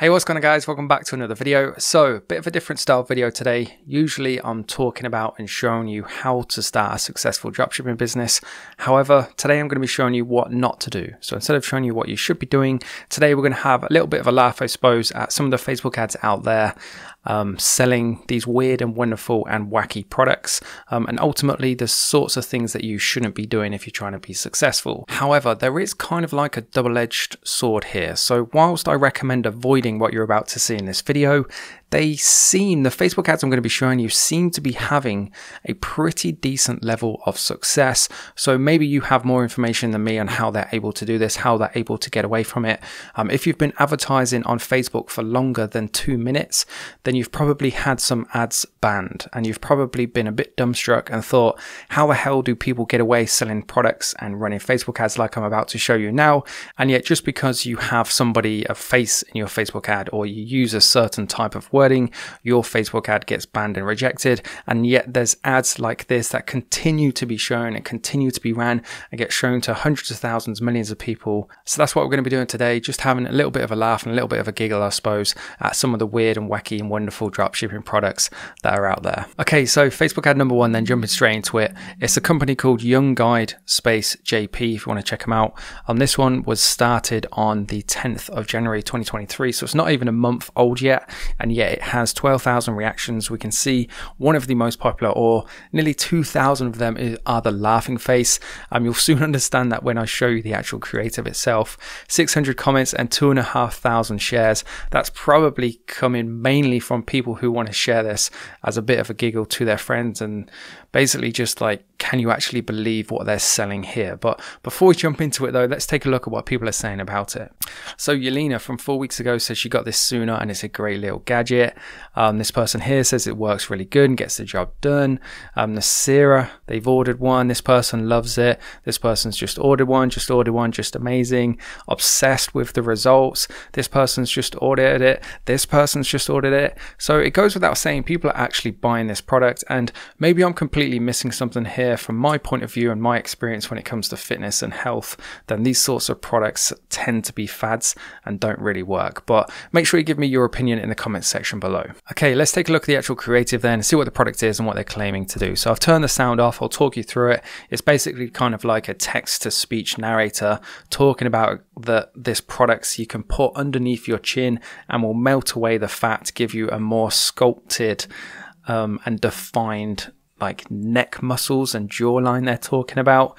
Hey, what's going on guys, welcome back to another video. So, bit of a different style video today. Usually I'm talking about and showing you how to start a successful dropshipping business. However, today I'm going to be showing you what not to do. So instead of showing you what you should be doing, today we're going to have a little bit of a laugh, I suppose, at some of the Facebook ads out there selling these weird and wonderful and wacky products. And ultimately the sorts of things that you shouldn't be doing if you're trying to be successful. However, there is kind of like a double-edged sword here. So whilst I recommend avoiding what you're about to see in this video, the Facebook ads I'm going to be showing you seem to be having a pretty decent level of success. So maybe you have more information than me on how they're able to do this, how they're able to get away from it. If you've been advertising on Facebook for longer than 2 minutes, then you've probably had some ads banned and you've probably been a bit dumbstruck and thought, how the hell do people get away selling products and running Facebook ads like I'm about to show you now? And yet just because you have somebody, a face in your Facebook ad, or you use a certain type of wording, your Facebook ad gets banned and rejected. And yet there's ads like this that continue to be shown and continue to be ran and get shown to hundreds of thousands, millions of people. So that's what we're going to be doing today, just having a little bit of a laugh and a little bit of a giggle, I suppose, at some of the weird and wacky and wonderful dropshipping products that are out there. Okay, so Facebook ad number one, then jumping straight into it. It's a company called Young Guide Space JP, if you want to check them out. This one was started on the 10th of January 2023, so it's not even a month old yet, and yet it has 12,000 reactions. We can see one of the most popular, or nearly 2,000 of them, are the laughing face. You'll soon understand that when I show you the actual creative itself. 600 comments and 2,500 shares. That's probably coming mainly from people who want to share this as a bit of a giggle to their friends, and basically just like, can you actually believe what they're selling here? But before we jump into it though, let's take a look at what people are saying about it. So Yelena from 4 weeks ago says she got this sooner and it's a great little gadget. This person here says it works really good and gets the job done. Nasira, they've ordered one. This person loves it. This person's just ordered one, just ordered one, just amazing. Obsessed with the results. This person's just ordered it. This person's just ordered it. So it goes without saying, people are actually buying this product, and maybe I'm completely missing something here. From my point of view and my experience when it comes to fitness and health, then these sorts of products tend to be fads and don't really work. But make sure you give me your opinion in the comments section below. Okay, let's take a look at the actual creative then and see what the product is and what they're claiming to do. So I've turned the sound off, I'll talk you through it. It's basically kind of like a text-to-speech narrator talking about this product you can put underneath your chin and will melt away the fat, give you a more sculpted and defined like neck muscles and jawline they're talking about.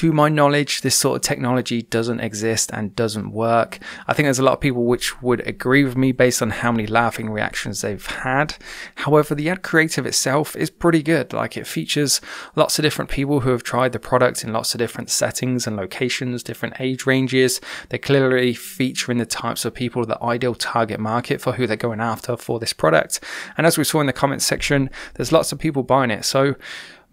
To my knowledge, this sort of technology doesn't exist and doesn't work. I think there's a lot of people which would agree with me based on how many laughing reactions they've had. However, the ad creative itself is pretty good. Like, it features lots of different people who have tried the product in lots of different settings and locations, different age ranges. They're clearly featuring the types of people, the ideal target market for who they're going after for this product. And as we saw in the comments section, there's lots of people buying it. So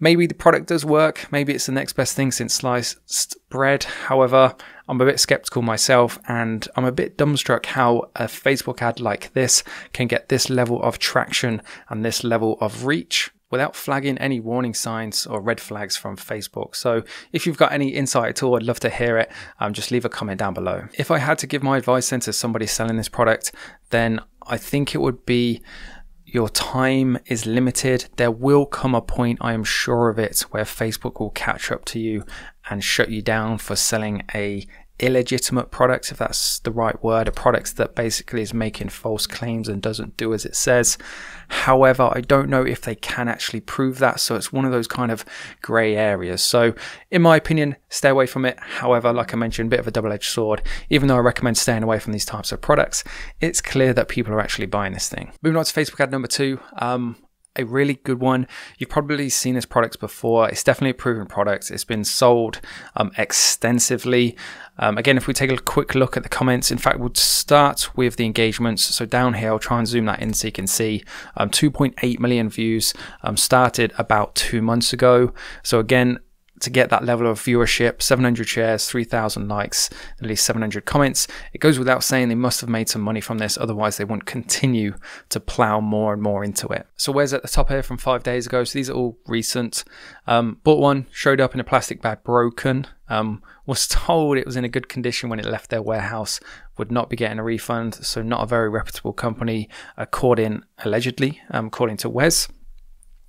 maybe the product does work, maybe it's the next best thing since sliced bread. However, I'm a bit skeptical myself, and I'm a bit dumbstruck how a Facebook ad like this can get this level of traction and this level of reach without flagging any warning signs or red flags from Facebook. So if you've got any insight at all, I'd love to hear it. Just leave a comment down below. If I had to give my advice then to somebody selling this product, then I think it would be, your time is limited. There will come a point, I am sure of it, where Facebook will catch up to you and shut you down for selling a illegitimate product, if that's the right word, a product that basically is making false claims and doesn't do as it says. However, I don't know if they can actually prove that, so it's one of those kind of grey areas. So in my opinion, stay away from it. However, like I mentioned, a bit of a double-edged sword. Even though I recommend staying away from these types of products, it's clear that people are actually buying this thing. Moving on to Facebook ad number two. A really good one. You've probably seen this product before. It's definitely a proven product. It's been sold extensively. Again, if we take a quick look at the comments, in fact, we'll start with the engagements. So down here, I'll try and zoom that in so you can see 2.8 million views, started about 2 months ago. So again, to get that level of viewership, 700 shares, 3,000 likes, at least 700 comments. It goes without saying they must have made some money from this, otherwise they wouldn't continue to plow more and more into it. So where's at the top here from 5 days ago? So these are all recent. Bought one, showed up in a plastic bag broken. Was told it was in a good condition when it left their warehouse, would not be getting a refund, so not a very reputable company, according, allegedly, according to Wes.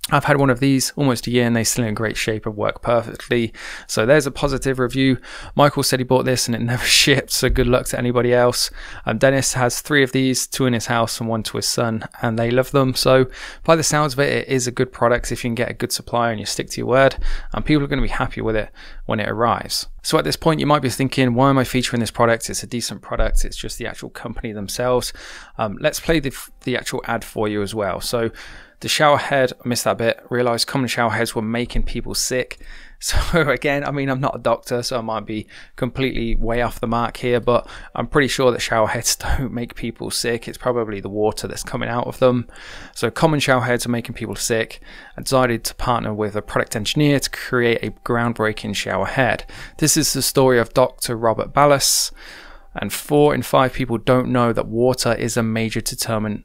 I've had one of these almost a year and they're still in great shape and work perfectly. So there's a positive review. Michael said he bought this and it never shipped, so good luck to anybody else. Dennis has 3 of these, 2 in his house and 1 to his son, and they love them. So by the sounds of it, it is a good product if you can get a good supplier and you stick to your word, and people are going to be happy with it when it arrives. So at this point, you might be thinking, why am I featuring this product? It's a decent product. It's just the actual company themselves. Let's play the actual ad for you as well. So the shower head, I missed that bit, realized common shower heads were making people sick. So again, I mean, I'm not a doctor, so I might be completely way off the mark here, but I'm pretty sure that shower heads don't make people sick. It's probably the water that's coming out of them. So common shower heads are making people sick. I decided to partner with a product engineer to create a groundbreaking shower head. This is the story of Dr. Robert Ballas, and 4 in 5 people don't know that water is a major determinant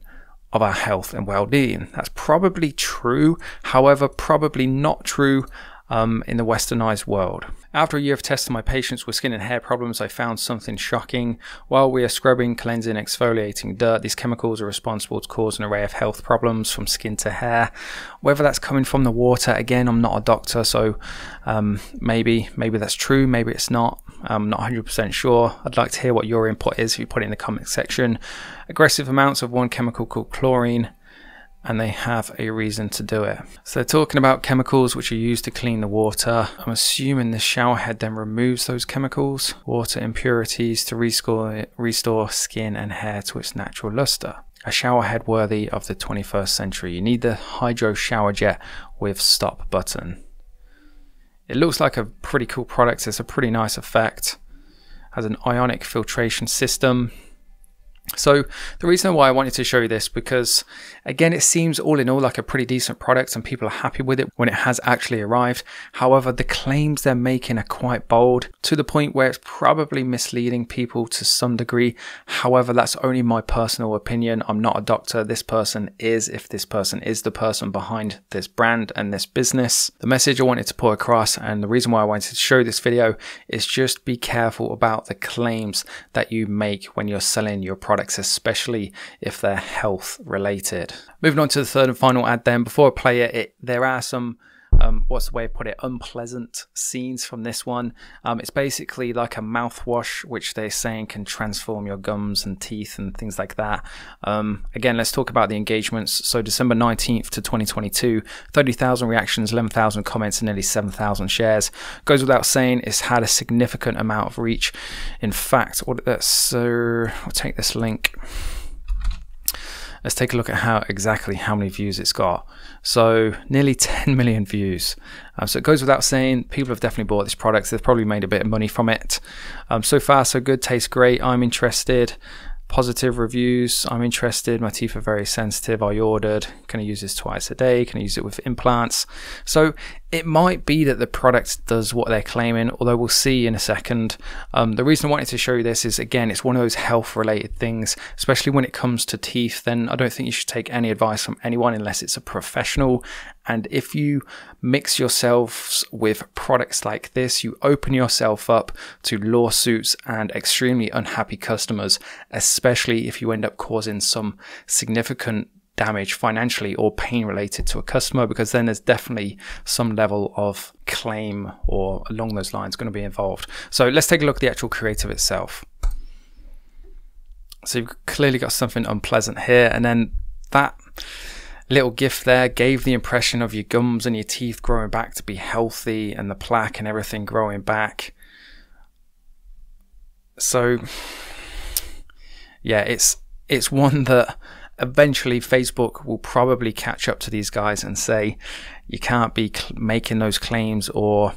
of our health and well-being. That's probably true, however, probably not true in the westernized world. After a year of testing my patients with skin and hair problems, I found something shocking. While we are scrubbing, cleansing, exfoliating dirt, these chemicals are responsible to cause an array of health problems from skin to hair. Whether that's coming from the water, again, I'm not a doctor, so maybe that's true, maybe it's not. I'm not 100% sure. I'd like to hear what your input is if you put it in the comment section. Aggressive amounts of one chemical called chlorine, and they have a reason to do it. So they're talking about chemicals which are used to clean the water. I'm assuming this shower head then removes those chemicals, water impurities, to restore skin and hair to its natural luster. A shower head worthy of the 21st century. You need the Hydro Shower Jet with stop button. It looks like a pretty cool product. It's a pretty nice effect. Has an ionic filtration system. So the reason why I wanted to show you this, because again, it seems all in all like a pretty decent product and people are happy with it when it has actually arrived. However, the claims they're making are quite bold, to the point where it's probably misleading people to some degree. However, that's only my personal opinion. I'm not a doctor. This person is, if this person is the person behind this brand and this business. The message I wanted to put across, and the reason why I wanted to show this video, is just be careful about the claims that you make when you're selling your product. Especially if they're health related. Moving on to the third and final ad then, before I play it, there are some what's the way I put it, unpleasant scenes from this one. It's basically like a mouthwash, which they're saying can transform your gums and teeth and things like that. Again, let's talk about the engagements. So December 19th to 2022, 30,000 reactions, 11,000 comments, and nearly 7,000 shares. Goes without saying, it's had a significant amount of reach. In fact, I'll take this link. Let's take a look at exactly how many views it's got. So nearly 10 million views. So it goes without saying, people have definitely bought this product. They've probably made a bit of money from it. So far, so good. Tastes great. I'm interested. Positive reviews. I'm interested. My teeth are very sensitive. I ordered. Can I use this twice a day? Can I use it with implants? So it might be that the product does what they're claiming, although we'll see in a second. The reason I wanted to show you this is, again, it's one of those health related things, especially when it comes to teeth. Then I don't think you should take any advice from anyone unless it's a professional. And if you mix yourselves with products like this, you open yourself up to lawsuits and extremely unhappy customers, especially if you end up causing some significant damage financially or pain related to a customer, because then there's definitely some level of claim or along those lines going to be involved. So let's take a look at the actual creative itself. So you've clearly got something unpleasant here, and then that little gif there gave the impression of your gums and your teeth growing back to be healthy and the plaque and everything growing back. So yeah, it's one that eventually Facebook will probably catch up to these guys and say, you can't be making those claims or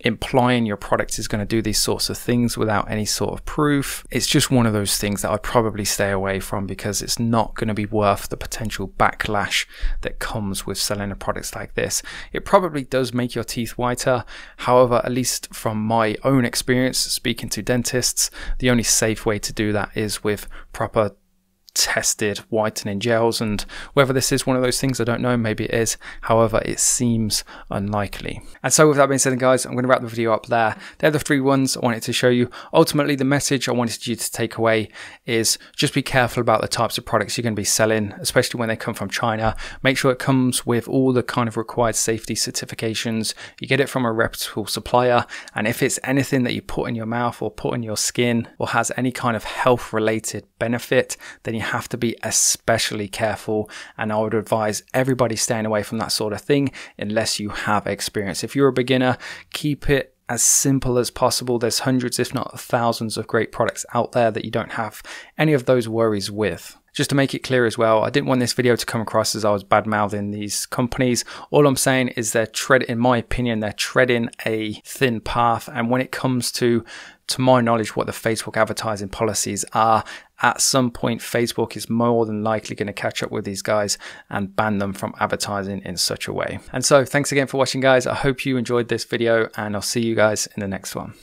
implying your product is going to do these sorts of things without any sort of proof. It's just one of those things that I probably stay away from because it's not going to be worth the potential backlash that comes with selling a product like this. It probably does make your teeth whiter. However, at least from my own experience speaking to dentists, the only safe way to do that is with proper tested whitening gels, and whether this is one of those things I don't know, maybe it is, however it seems unlikely. And so with that being said, guys, I'm going to wrap the video up there. They're the three ones I wanted to show you. Ultimately, the message I wanted you to take away is just be careful about the types of products you're going to be selling, especially when they come from China. Make sure it comes with all the kind of required safety certifications, you get it from a reputable supplier, and if it's anything that you put in your mouth or put in your skin or has any kind of health related benefit, then you have to be especially careful, and I would advise everybody staying away from that sort of thing unless you have experience. If you're a beginner, keep it as simple as possible. There's hundreds, if not thousands, of great products out there that you don't have any of those worries with. Just to make it clear as well, I didn't want this video to come across as I was bad-mouthing these companies. All I'm saying is in my opinion, they're treading a thin path. And when it comes to my knowledge, what the Facebook advertising policies are, at some point, Facebook is more than likely going to catch up with these guys and ban them from advertising in such a way. And so thanks again for watching, guys. I hope you enjoyed this video, and I'll see you guys in the next one.